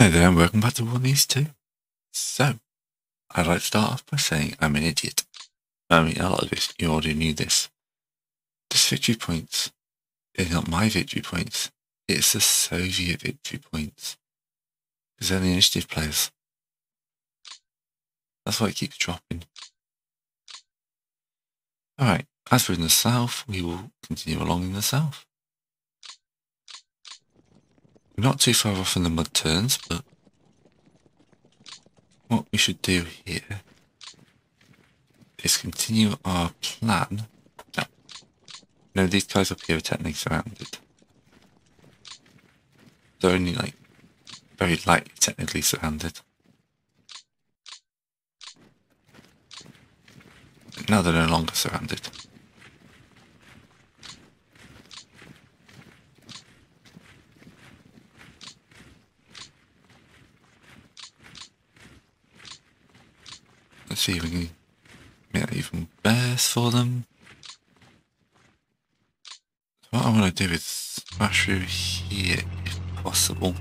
Hi there and welcome back to War in the East 2. So, I'd like to start off by saying I'm an idiot. I mean, a lot of this, you already knew this. This victory points is not my victory points, it's the Soviet victory points. Because they're the initiative players. That's why it keeps dropping. Alright, as we're in the south, we will continue along in the south. Not too far off in the mud turns, but what we should do here is continue our plan. No, these guys up here are technically surrounded. They're only like very lightly technically surrounded. Now they're no longer surrounded. Let's see if we can make that even worse for them. So what I want to do is smash through here if possible.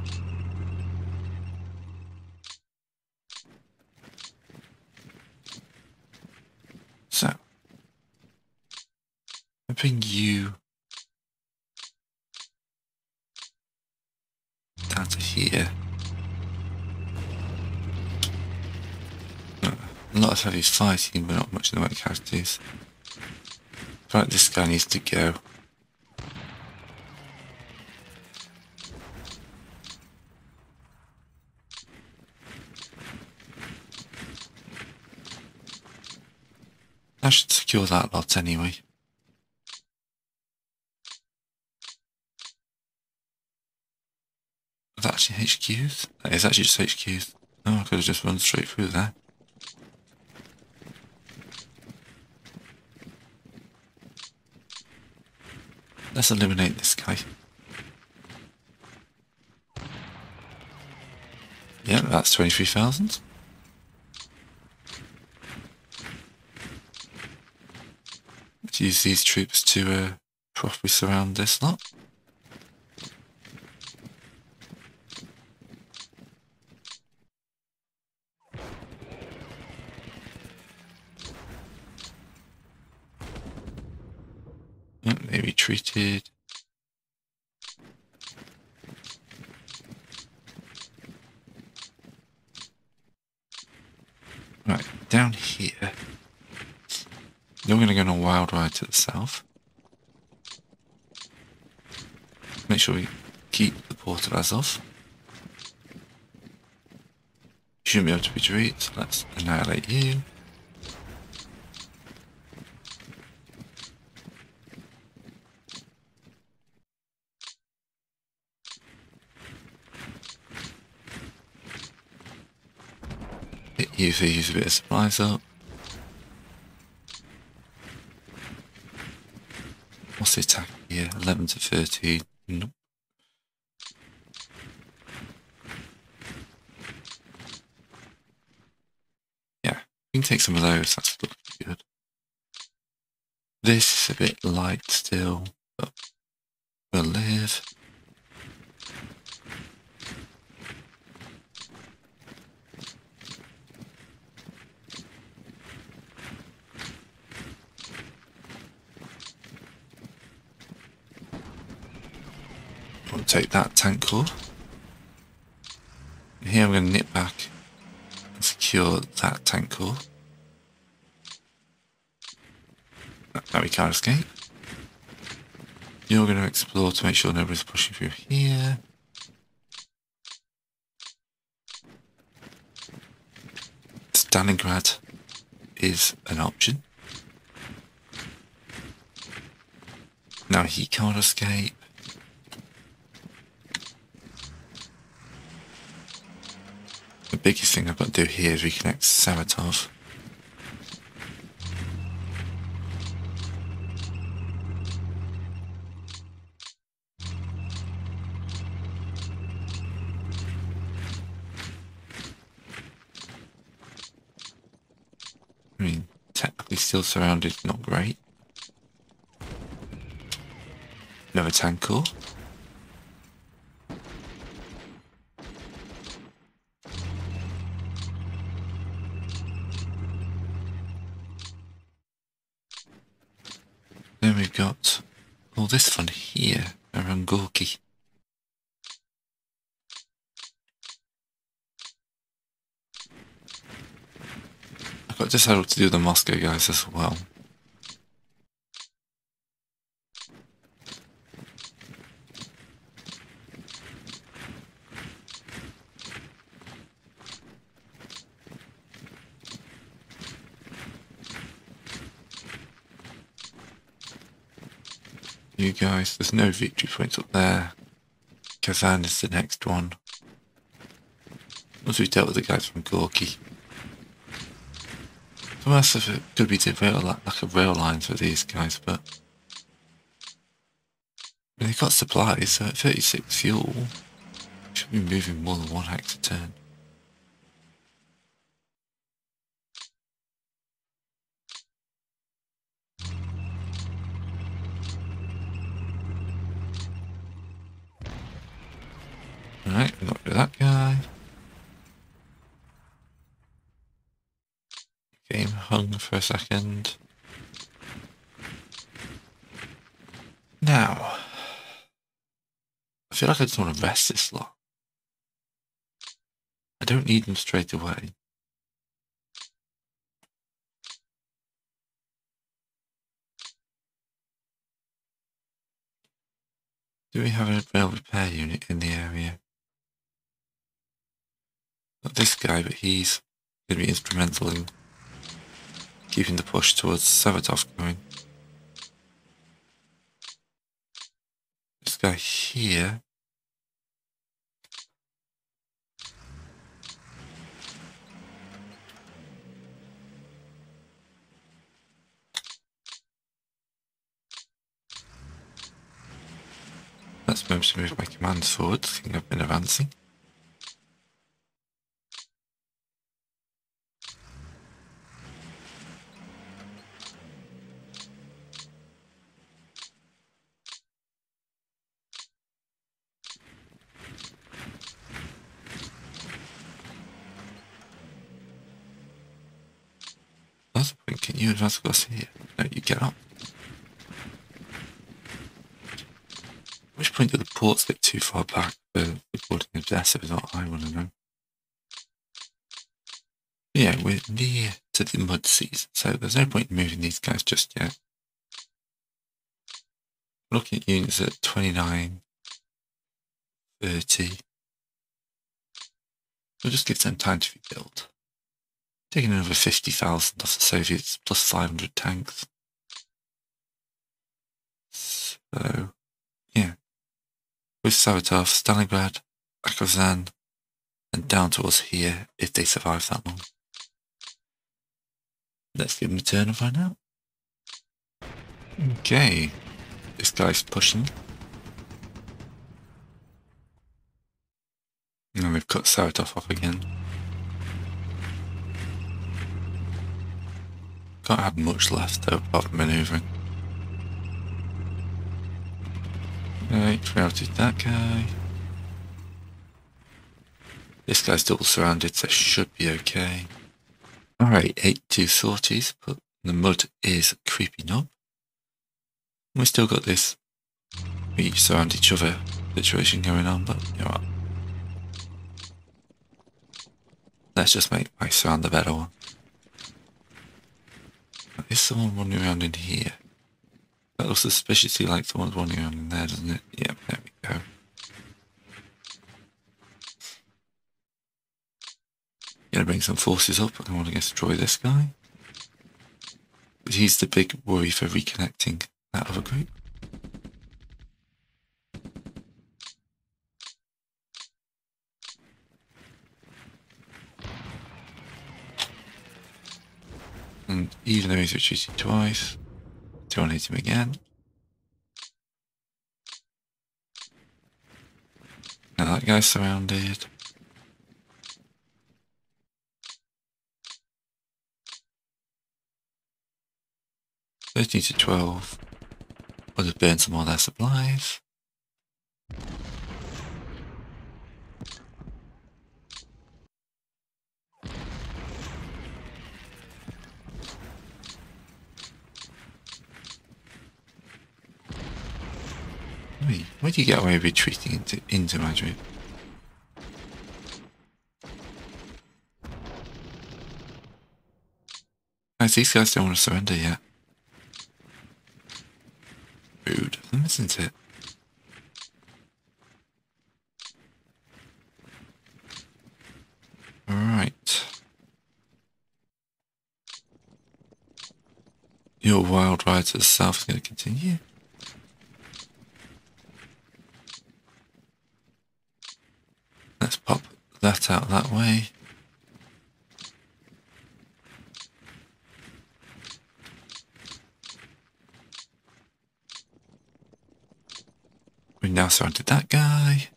So, I bring you down to here. A lot of heavy fighting, but not much in the way of casualties. Right, this guy needs to go. I should secure that lot anyway. Is that actually HQs? That is actually just HQs. Oh, I could have just run straight through there. Let's eliminate this guy. Yeah, that's 23,000. Let's use these troops to properly surround this lot. They retreated. Right, down here. You're going to go on a wild ride to the south. Make sure we keep the port of Azov. Shouldn't be able to retreat, so let's annihilate you. Usually use a bit of supplies up. What's the attack here? 11 to 13. Nope. Yeah, we can take some of those. That's looking good. This is a bit light still, but we'll live. Take that tank core. And here I'm going to nip back and secure that tank core. Now we can't escape. You're going to explore to make sure nobody's pushing through here. Stalingrad is an option. Now he can't escape. The biggest thing I've got to do here is reconnect Saratov. I mean, technically still surrounded, not great. Another tank core. Then we've got all this one here around Gorky. I've got to decide what to do with the Moscow guys as well. You guys, there's no victory points up there. Kazan is the next one. Once we've dealt with the guys from Gorky. Some else could be like a rail line for these guys, but they've got supplies, so at 36 fuel, should be moving more than one hex a turn. Alright, we've got rid of that guy. Game hung for a second. Now, I feel like I just want to rest this lot. I don't need them straight away. Do we have a rail repair unit in the area? Not this guy, but he's going to be instrumental in keeping the push towards Saratov going. This guy here. That's meant to move my commands forward, seeing I've been advancing. Can you advance across here? No, you get up. At which point do the ports get too far back for supporting the obsessive is what I want to know. Yeah, we're near to the mud season, so there's no point in moving these guys just yet. We're looking at units at 29, 30. We'll just give them time to rebuild. Taking over 50,000 off the Soviets, plus 500 tanks. So, yeah. With Saratov, Stalingrad, Kazan, and down towards here, if they survive that long. Let's give them a turn and find out. Okay. This guy's pushing. And we've cut Saratov off again. Can't have much left though, apart from manoeuvring. Right, routed that guy. This guy's double surrounded, so should be okay. Alright, 82 sorties, but the mud is creeping up. We still got this we surround each other situation going on, but you know what? Let's just make my surround the better one. Is someone wandering around in here? That looks suspiciously like someone's wandering around in there, doesn't it? Yep, there we go. Gonna bring some forces up. I want to destroy this guy. But he's the big worry for reconnecting that other group. And even though he's retreated twice, don't hit him again. Now that guy's surrounded. Thirteen to 12. I'll just burn some more of their supplies. Why do you get away with retreating into Madrid? Guys, these guys don't want to surrender yet. Rude of them, isn't it? Alright. Your wild ride to the south is going to continue. Let's pop that out that way. We've now surrounded that guy.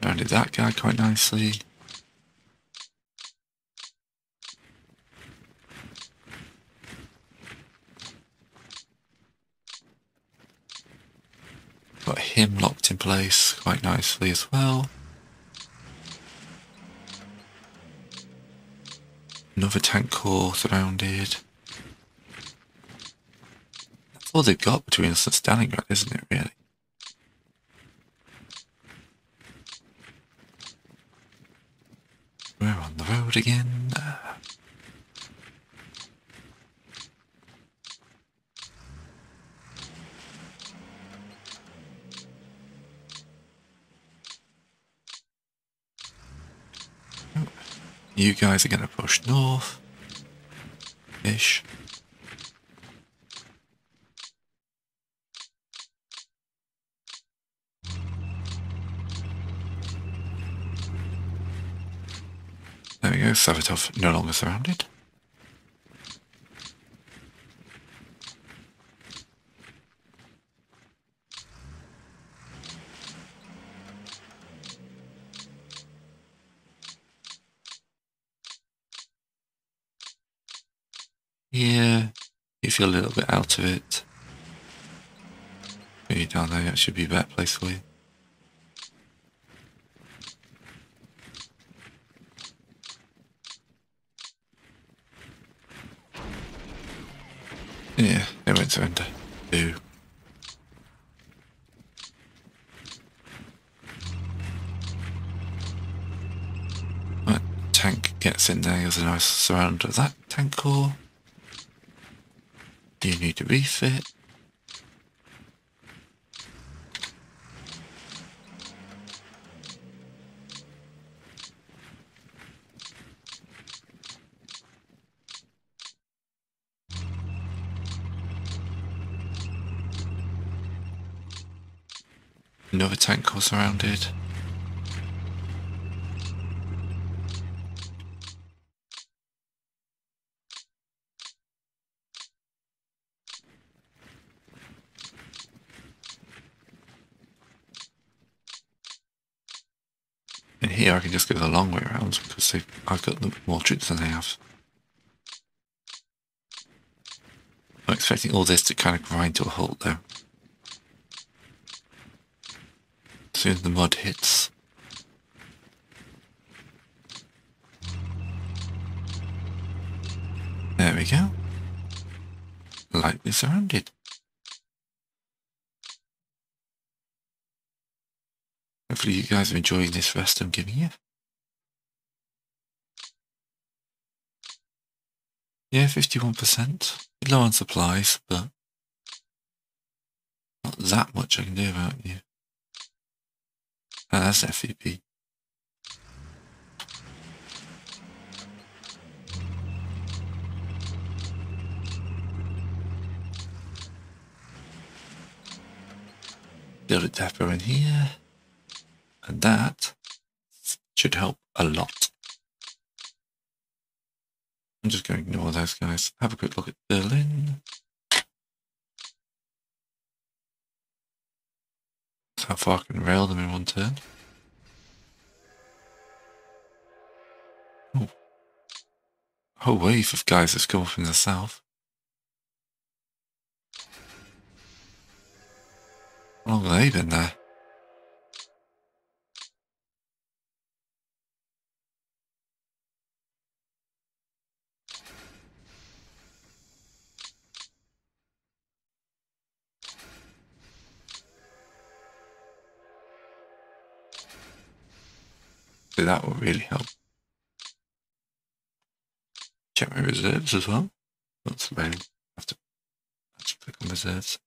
Surrounded that guy quite nicely. Got him locked in place quite nicely as well. Another tank corps surrounded. That's all they've got between us and Stalingrad, isn't it, really? We're on the road again. You guys are going to push north-ish. There we go, Saratov no longer surrounded. Yeah, you feel a little bit out of it. Maybe down there, that should be a better place for you. Yeah, it won't surrender. Boo. That tank gets in there, there's a nice surround of that tank core. Do you need to refit? Another tank corps surrounded. Here I can just go the long way around because I've got more troops than they have. I'm expecting all this to kind of grind to a halt though. As soon as the mud hits. There we go. Lightly surrounded. Hopefully you guys are enjoying this rest I'm giving you. Yeah, 51%. Low on supplies, but not that much I can do about you. And that's FVP. Build a depot in here. And that should help a lot. I'm just going to ignore those guys. Have a quick look at Berlin. That's how far I can rail them in one turn. Oh. A whole wave of guys that's come from the south. How long have they been there? So that will really help. Check my reserves as well. That's the bone. I have to click on reserves.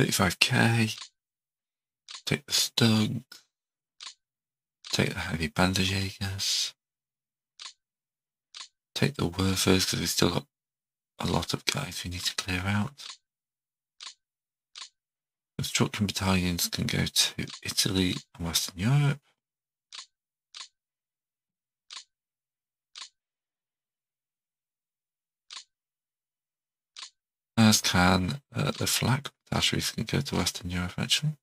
$35k. Take the Stug. Take the heavy Panzerjägers. Take the Werfers because we've still got a lot of guys we need to clear out. Construction battalions can go to Italy and Western Europe. As can the flak batteries can go to Western Europe actually.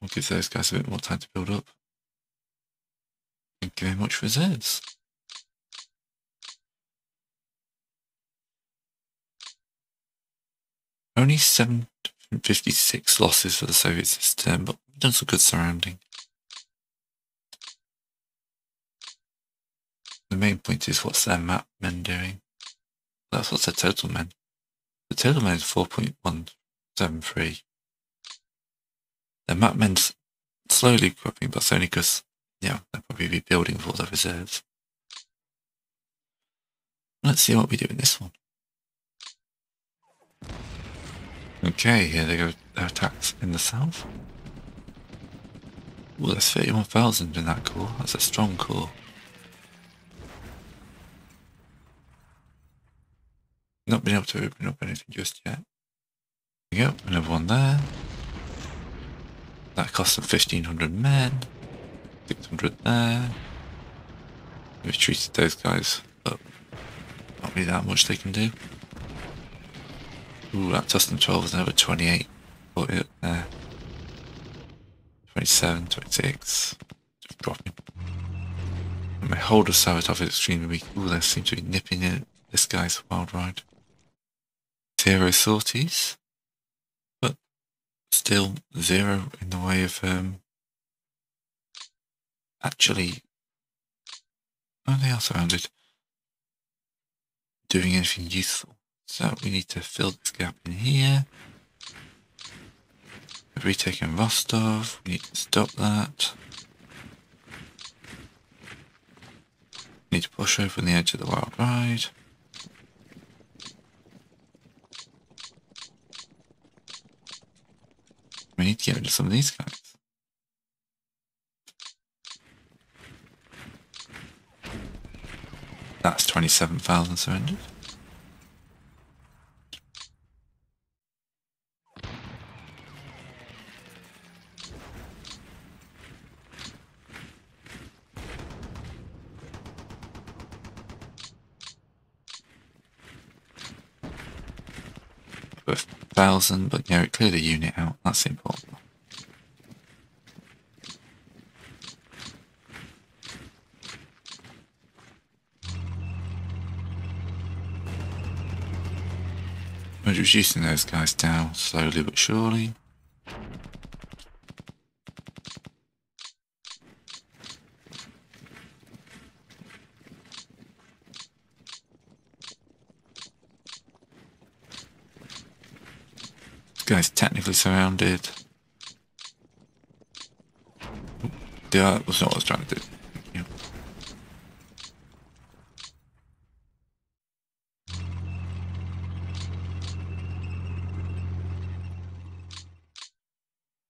We'll give those guys a bit more time to build up. Thank you very much for reserves. Only 756 losses for the Soviets this term, but we've done some good surrounding. The main point is what's their map men doing. That's what's their total men. The total men is 4.173. Their map men's slowly dropping, but it's only because, yeah, they'll probably be building for their reserves. Let's see what we do in this one. Okay, here they go, their attacks in the south. Ooh, there's 31,000 in that corps. That's a strong corps. Not been able to open up anything just yet. There we go, another one there. That cost them 1,500 men. 600 there. We've treated those guys up. Not really that much they can do. Ooh, that Tuscan 12 is another 28. 40 up there. 27, 26. Just dropping. And my hold of Saratov is extremely weak. Ooh, they seem to be nipping at this guy's wild ride. Zero sorties. But still zero in the way of, actually, oh, they are surrounded. Doing anything useful. So we need to fill this gap in here. We've retaken Rostov. We need to stop that. Need to push over on the edge of the wild ride. We need to get rid of some of these guys. That's 27,000 surrendered. With 1,000, but yeah, it cleared a unit out. That's important. We're reducing those guys down slowly but surely. This guy's technically surrounded. Oop, yeah, that's not what I was trying to do.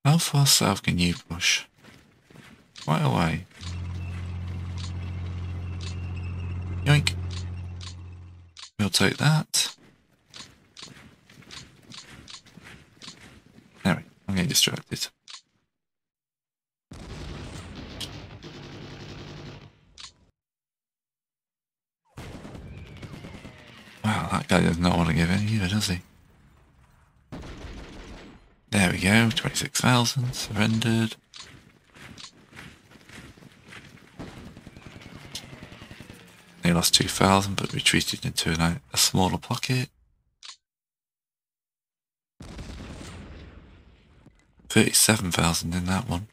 How far south can you push? Quite a way. Yoink. We'll take that. Anyway, I'm getting distracted. Wow, that guy does not want to give in either, does he? There we go, 26,000 surrendered. They lost 2,000 but retreated into a smaller pocket. 37,000 in that one.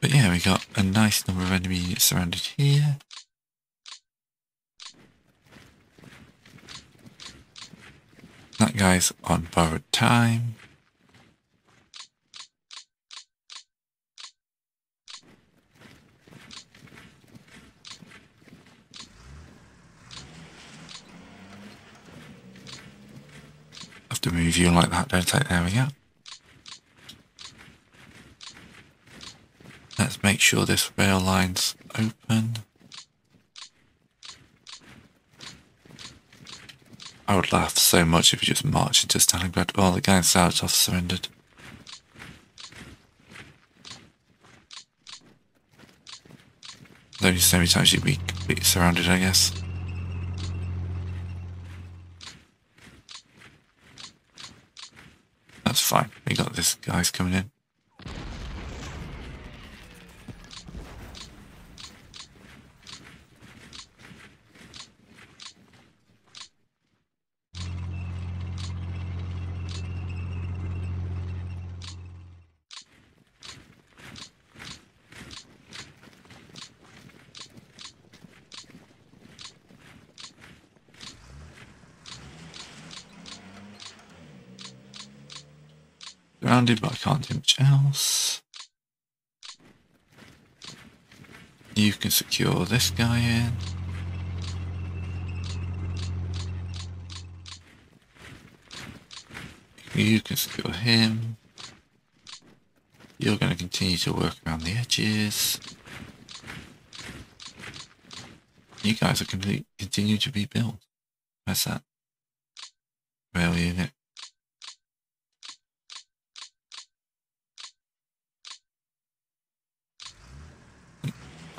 But yeah, we got a nice number of enemies surrounded here. That guy's on borrowed time. Have to move you like that, don't I? There we go. Let's make sure this rail line's open. I would laugh so much if you just march into Stalingrad. Oh, the guy in Saratov surrendered. There's only so many times you'd be completely surrounded, I guess. That's fine. We got this guy's coming in. Surrounded, but I can't do much else. You can secure this guy in. You can secure him. You're going to continue to work around the edges. You guys are going to continue to rebuild. Where's that rail unit?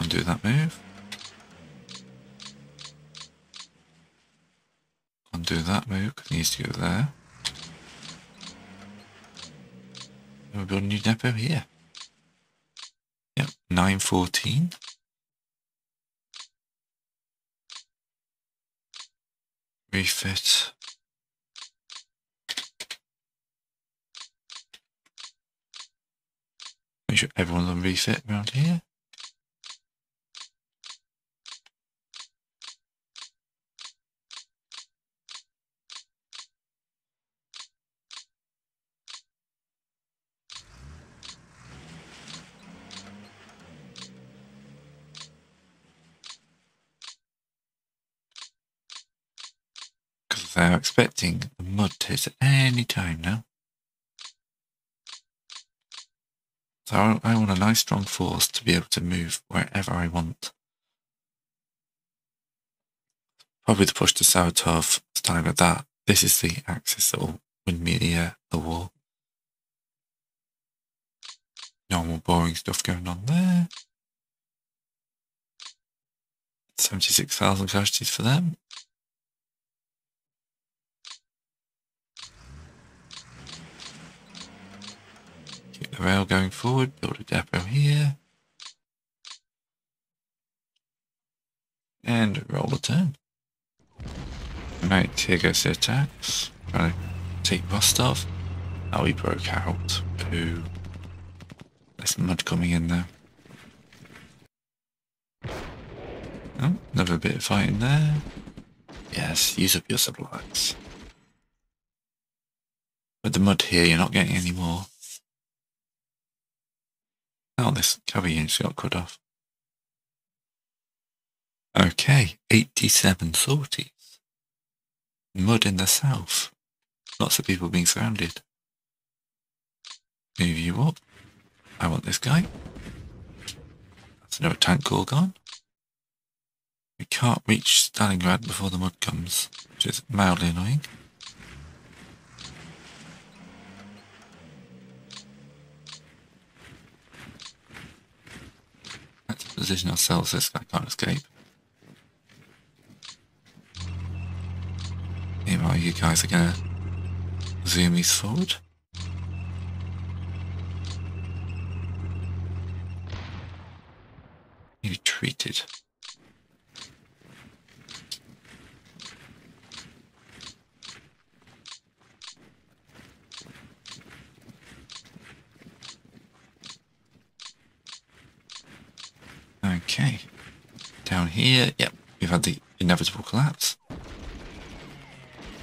Do that move. Undo that move. It needs to go there. We'll build a new depot here. Yep, 914. Refit. Make sure everyone's on refit around here. They're expecting the mud to hit at any time now. So I want a nice strong force to be able to move wherever I want. Probably the push to Saratov, starting with that. This is the axis that will win me the war. Normal boring stuff going on there. 76,000 casualties for them. The rail going forward, build a depot here. And roll a turn. Right, here goes the attacks. Trying to take Rostov. Oh, he broke out. Poo. There's mud coming in there. Oh, another bit of fighting there. Yes, use up your supplies. With the mud here, you're not getting any more. Oh, this cover unit got cut off. Okay, 87 sorties. Mud in the south. Lots of people being surrounded. Move you up. I want this guy. That's another tank call gone. We can't reach Stalingrad before the mud comes, which is mildly annoying. Position ourselves, this guy can't escape. Meanwhile, you guys are gonna zoom these forward. You retreated. Okay. Down here, yep, we've had the inevitable collapse. I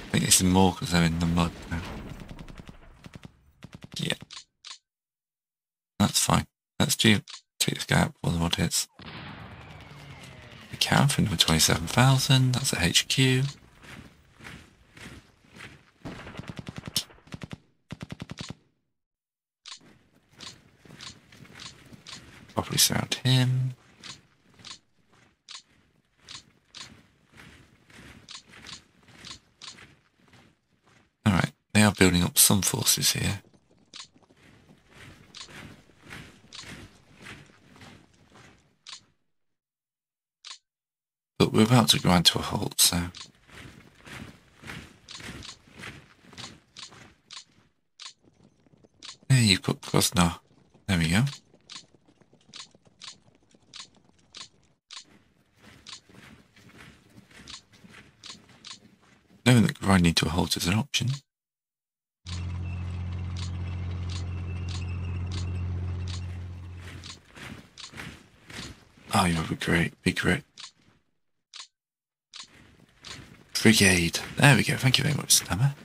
think this is more because they're in the mud now. Yeah. That's fine. Let's do take this guy up before the mud hits. We can for number 27,000, that's a HQ. Properly surround him. Alright, they are building up some forces here. But we're about to grind to a halt, so... There you put Krasnov. There we go. Knowing that grinding to a halt is an option. Oh, you have a great big wreck. Brigade. There we go. Thank you very much, Stammer.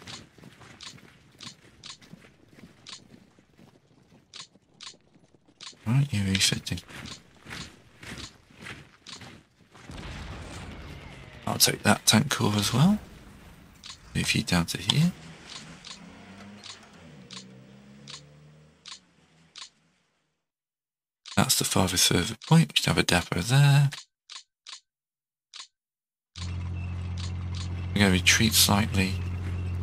Right, you're refitting. I'll take that tank corps as well. Move you down to here. That's the farthest further point. We should have a depot there. We're going to retreat slightly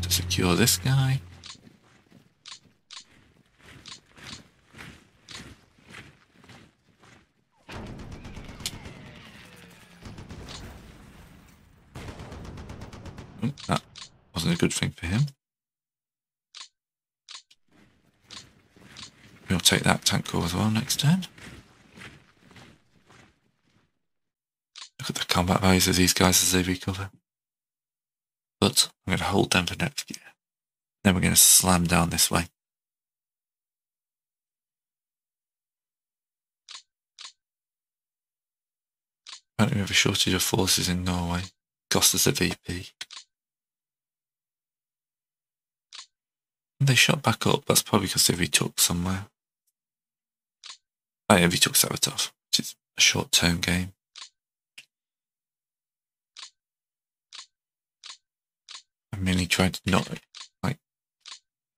to secure this guy. That wasn't a good thing for him. We'll take that tank core as well next turn. Look at the combat values of these guys as they recover. But I'm going to hold them for next gear. Then we're going to slam down this way. Apparently we have a shortage of forces in Norway. Cost us a VP. And they shot back up. That's probably because they retook somewhere. Oh yeah, retook Saratov, which is a short-term game. I merely tried to not, like,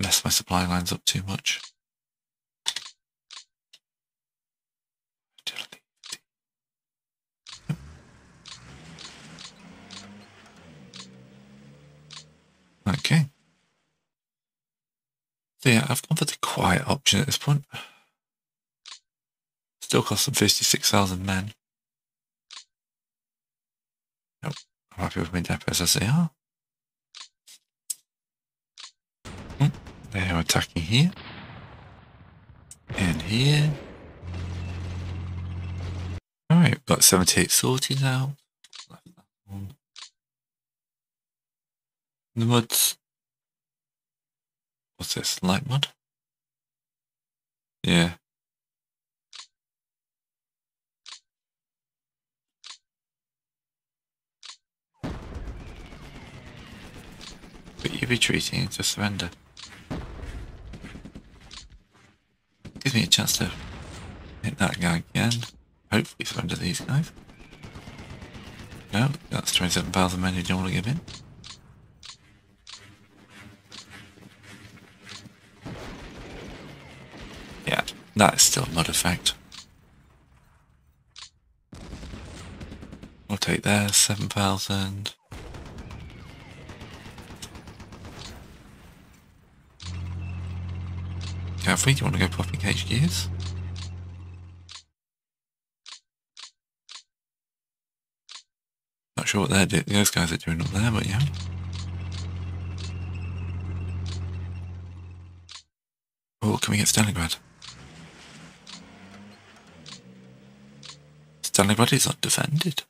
mess my supply lines up too much. Okay. So yeah, I've gone for the quiet option at this point. Still costs them 56,000 men. Nope, I'm happy with my depots as they are. They are attacking here, and here. Alright, we've got 78 sorties out. The mud's... What's this, light mud? Yeah. But you're retreating into surrender. Gives me a chance to hit that guy again. Hopefully surrender these guys. No, that's 27,000 men who don't want to give in. Yeah, that is still a mud effect. We'll take there, 7,000. Do you want to go popping HQs? Not sure what those guys are doing up there, but yeah. Oh, can we get Stalingrad? Stalingrad is undefended.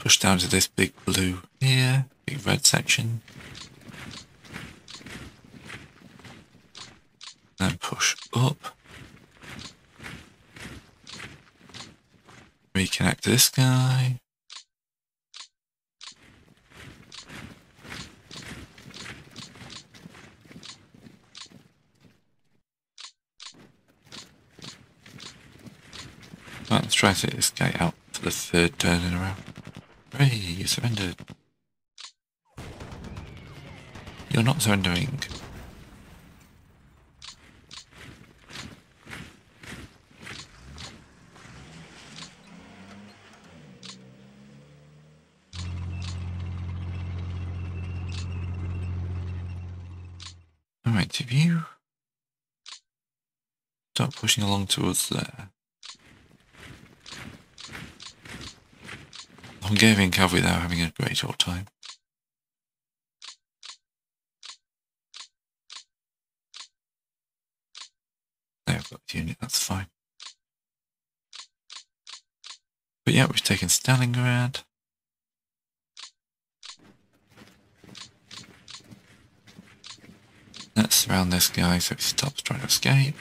Push down to this big blue here, big red section. Then push up. attack this guy. Right, let's try to take this guy out for the third turn in a row. Hey, you surrendered. You're not surrendering. Alright, if you start pushing along towards there. Hungarian cavalry though having a great old time. They've got the unit, that's fine. But yeah, we've taken Stalingrad. Let's surround this guy so he stops trying to escape.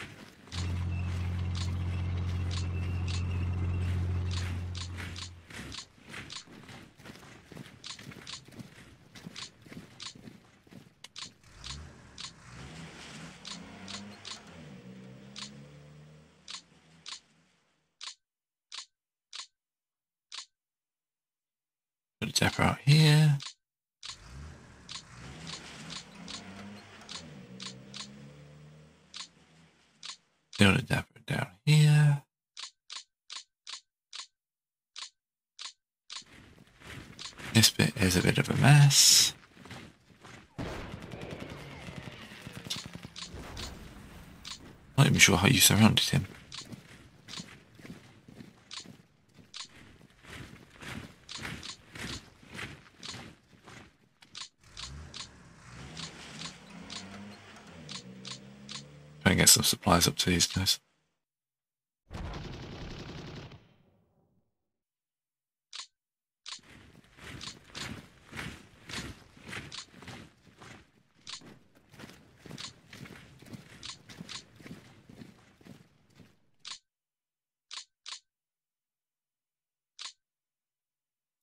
Depot out here. Build a depot down here. This bit is a bit of a mess. Not even sure how you surrounded him. Get some supplies up to these guys.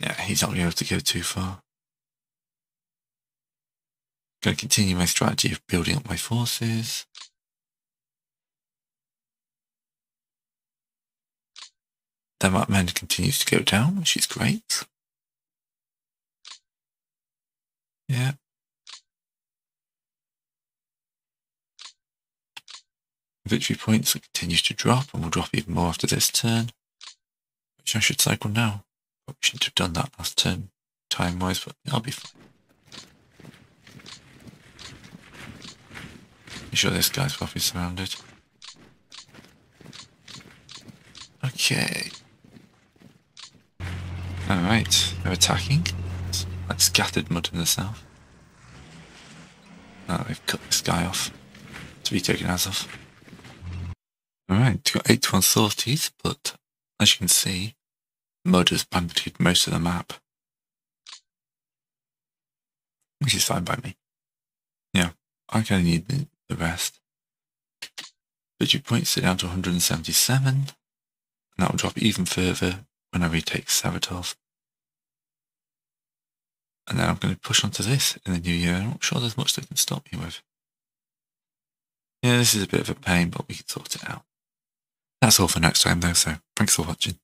Yeah, he's not going to be able to go too far. Going to continue my strategy of building up my forces. The map man continues to go down, which is great. Yeah. Victory points continues to drop and will drop even more after this turn. Which I should cycle now. Probably shouldn't have done that last turn time wise, but I'll be fine. Make sure this guy's properly surrounded. Okay. Alright, they're attacking. It's like scattered mud in the south. Oh, they've cut this guy off to be taken Azov. Alright, got 8-1 sorties, but as you can see, mud has banded most of the map. Which is fine by me. Yeah, I kind of need the rest. Victory points are down to 177, and that will drop even further when I retake Saratov. And then I'm going to push onto this in the new year. I'm not sure there's much that can stop me with. Yeah, this is a bit of a pain, but we can sort it out. That's all for next time though, so thanks for watching.